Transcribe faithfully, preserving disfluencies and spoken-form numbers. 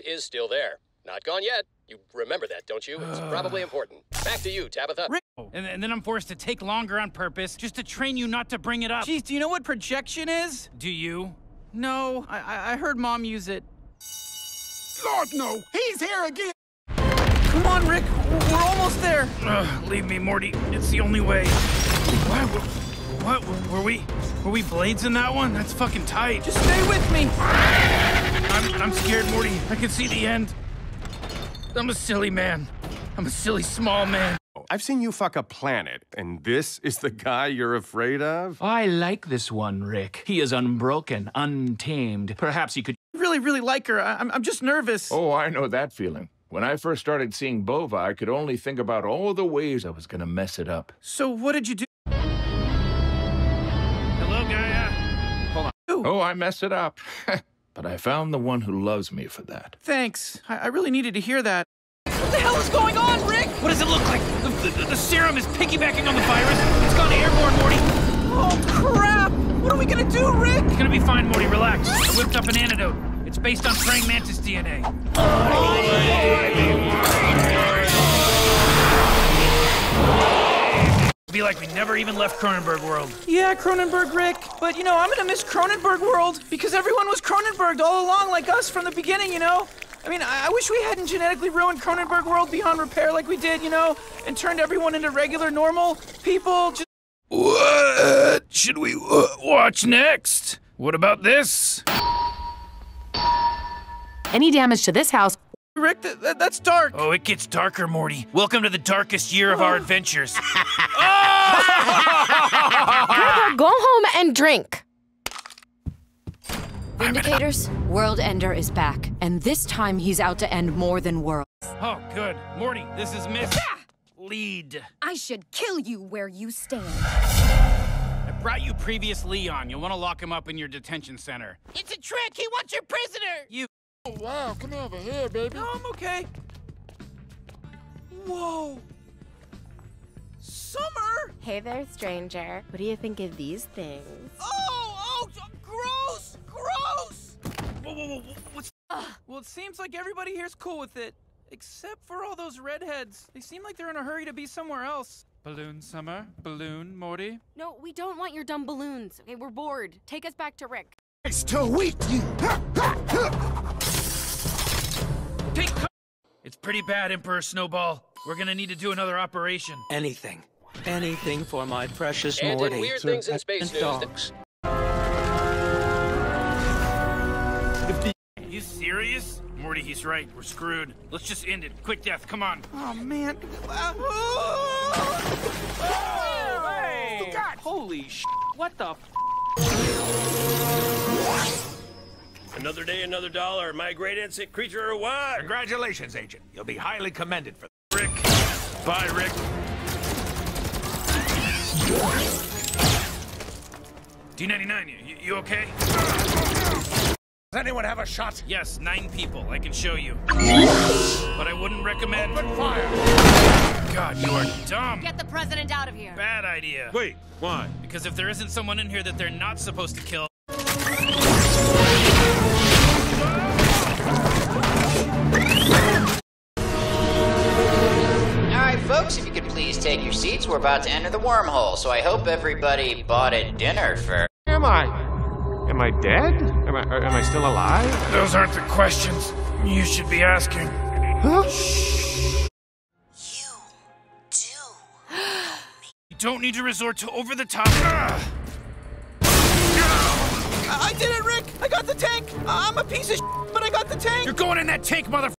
is still there. Not gone yet. You remember that, don't you? It's probably important. Back to you, Tabitha. Rick. And, and then I'm forced to take longer on purpose just to train you not to bring it up. Jeez, do you know what projection is? Do you? No, I, I heard Mom use it. Lord, no! He's here again! Come on, Rick! We're almost there! Ugh, leave me, Morty. It's the only way. What? What? Were we... Were we blades in that one? That's fucking tight. Just stay with me! I'm, I'm scared, Morty. I can see the end. I'm a silly man. I'm a silly small man. I've seen you fuck a planet, and this is the guy you're afraid of? I like this one, Rick. He is unbroken, untamed. Perhaps he could... I really, really like her. I'm, I'm just nervous. Oh, I know that feeling. When I first started seeing Bova, I could only think about all the ways I was gonna mess it up. So what did you do? Hello, Gaia. Hold on. Ooh. Oh, I messed it up. But I found the one who loves me for that. Thanks. I, I really needed to hear that. What the hell is going on, Rick? What does it look like? The, the, the serum is piggybacking on the virus. It's gone airborne, Morty. Oh, crap. What are we gonna do, Rick? It's gonna be fine, Morty. Relax. I whipped up an antidote. It's based on praying mantis D N A. Oh, yeah. It'd be like we never even left Cronenberg World. Yeah, Cronenberg, Rick. But, you know, I'm gonna miss Cronenberg World because everyone was Cronenberg'd all along like us from the beginning, you know? I mean, I, I wish we hadn't genetically ruined Cronenberg World beyond repair like we did, you know? And turned everyone into regular, normal people. Just... What should we uh, watch next? What about this? Any damage to this house... Rick, th th that's dark. Oh, it gets darker, Morty. Welcome to the darkest year of our adventures. Oh! Grandpa, go home and drink. Vindicators, World Ender is back, and this time he's out to end more than worlds. Oh, good. Morty, this is Miss... Lead. I should kill you where you stand. I brought you previous Leon. You'll want to lock him up in your detention center. It's a trick. He wants your prisoner. You... Oh, wow. Come over here, baby. No, I'm okay. Whoa. Summer! Hey there, stranger. What do you think of these things? Oh! Oh! Gross! Gross! Whoa, whoa, whoa, what's... Ugh. Well, it seems like everybody here's cool with it. Except for all those redheads. They seem like they're in a hurry to be somewhere else. Balloon, Summer. Balloon, Morty. No, we don't want your dumb balloons. Okay, we're bored. Take us back to Rick. It's too weak, you... Take... It's pretty bad, Emperor Snowball. We're gonna need to do another operation. Anything. Anything for my precious Morty. And in weird things in space news... Dogs. You serious? Morty, he's right. We're screwed. Let's just end it. Quick death. Come on. Oh, man. Uh, oh! Oh, hey! Holy sh! What the f? Another day, another dollar. My great insect creature or what? Congratulations, Agent. You'll be highly commended for that. Rick. Bye, Rick. D ninety-nine, you, you okay? Does anyone have a shot? Yes, nine people. I can show you. But I wouldn't recommend... Open fire! God, you are dumb! Get the president out of here! Bad idea. Wait, why? Because if there isn't someone in here that they're not supposed to kill... Alright, folks, if you could please take your seats, we're about to enter the wormhole, so I hope everybody bought a dinner for... Am I? Am I dead? Am I, am I still alive? Those aren't the questions you should be asking. Huh? Shh. You do me. You don't need to resort to over-the-top... Uh, I did it, Rick! I got the tank! I'm a piece of sh**, but I got the tank! You're going in that tank, motherfucker!